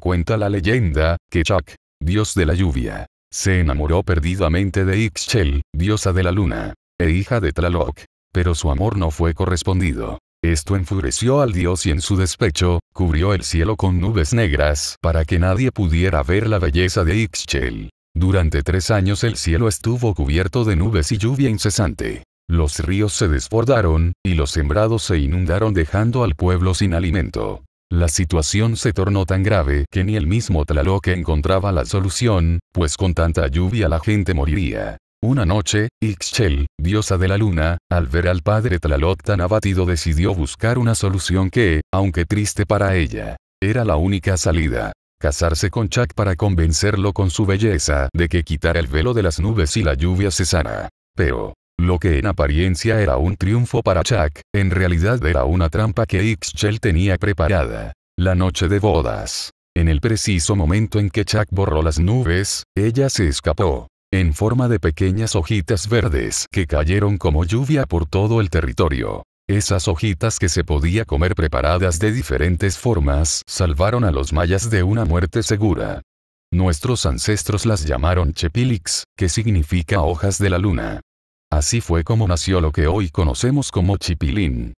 Cuenta la leyenda, que Chac, dios de la lluvia, se enamoró perdidamente de Ixchel, diosa de la luna, e hija de Tlaloc, pero su amor no fue correspondido. Esto enfureció al dios y en su despecho, cubrió el cielo con nubes negras para que nadie pudiera ver la belleza de Ixchel. Durante 3 años el cielo estuvo cubierto de nubes y lluvia incesante. Los ríos se desbordaron, y los sembrados se inundaron dejando al pueblo sin alimento. La situación se tornó tan grave que ni el mismo Tlaloc encontraba la solución, pues con tanta lluvia la gente moriría. Una noche, Ixchel, diosa de la luna, al ver al padre Tlaloc tan abatido decidió buscar una solución que, aunque triste para ella, era la única salida. Casarse con Chac para convencerlo con su belleza de que quitara el velo de las nubes y la lluvia cesara. Pero, lo que en apariencia era un triunfo para Chac, en realidad era una trampa que Ixchel tenía preparada. La noche de bodas. En el preciso momento en que Chac borró las nubes, ella se escapó. En forma de pequeñas hojitas verdes que cayeron como lluvia por todo el territorio. Esas hojitas que se podía comer preparadas de diferentes formas salvaron a los mayas de una muerte segura. Nuestros ancestros las llamaron Chipilín, que significa hojas de la luna. Así fue como nació lo que hoy conocemos como Chipilín.